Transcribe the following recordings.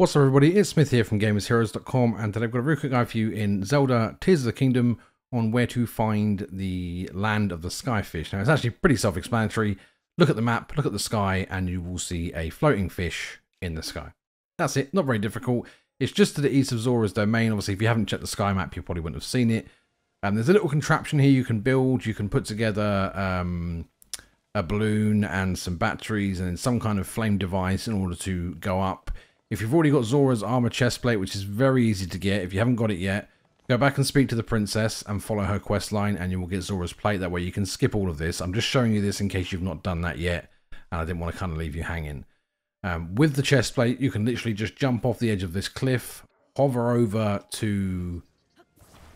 What's up everybody, it's Smith here from GamersHeroes.com, and today I've got a real quick guide for you in Zelda Tears of the Kingdom on where to find the land of the skyfish. Now it's actually pretty self-explanatory. Look at the map, look at the sky, and you will see a floating fish in the sky. That's it, not very difficult. It's just to the east of Zora's domain. Obviously if you haven't checked the sky map you probably wouldn't have seen it. And there's a little contraption here you can build. You can put together a balloon and some batteries and some kind of flame device in order to go up. If you've already got Zora's armor chest plate, which is very easy to get, if you haven't got it yet, go back and speak to the princess and follow her quest line and you will get Zora's plate. That way you can skip all of this. I'm just showing you this in case you've not done that yet, and I didn't want to kind of leave you hanging. With the chest plate, you can literally just jump off the edge of this cliff, hover over to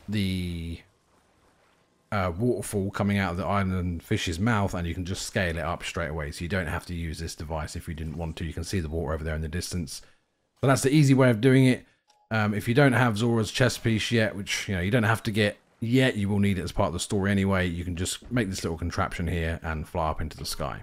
the waterfall coming out of the island fish's mouth, and you can just scale it up straight away. So you don't have to use this device if you didn't want to. You can see the water over there in the distance. So that's the easy way of doing it. If you don't have Zora's chest piece yet, which you don't have to get yet, you will need it as part of the story anyway, you can just make this little contraption here and fly up into the sky.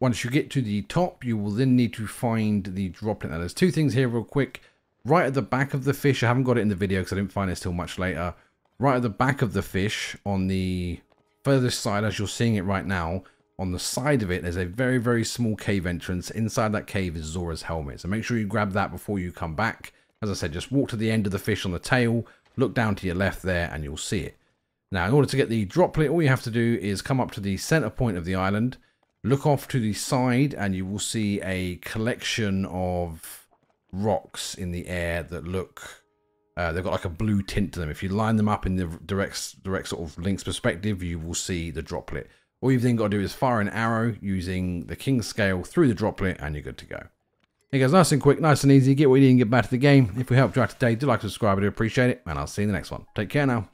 Once you get to the top, you will then need to find the droplet. Now there's two things here real quick. Right at the back of the fish, I haven't got it in the video because I didn't find this till much later. Right at the back of the fish, on the furthest side, as you're seeing it right now, on the side of it, there's a very, very small cave entrance. Inside that cave is Zora's helmet. So make sure you grab that before you come back. As I said, just walk to the end of the fish on the tail, look down to your left there, and you'll see it. Now, in order to get the droplet, all you have to do is come up to the center point of the island, look off to the side, and you will see a collection of rocks in the air that look... they've got like a blue tint to them. If you line them up in the direct sort of links perspective, you will see the droplet. All you've then got to do is fire an arrow using the king's scale through the droplet, and you're good to go. It goes nice and quick, nice and easy. Get what you need and get back to the game. If we helped you out today, do like, subscribe, I do appreciate it, and I'll see you in the next one. Take care now.